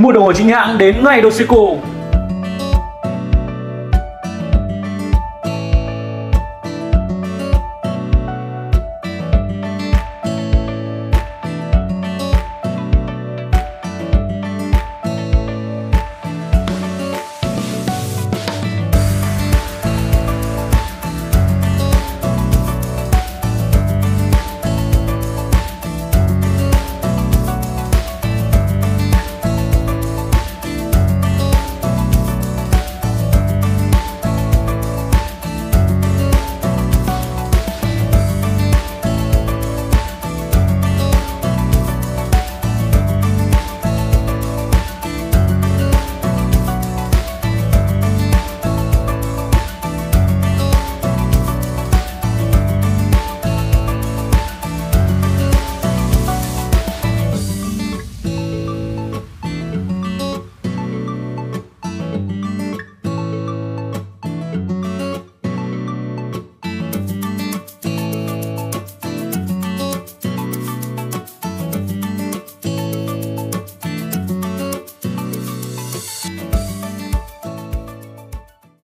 Mua đồ chính hãng đến ngay Doseco.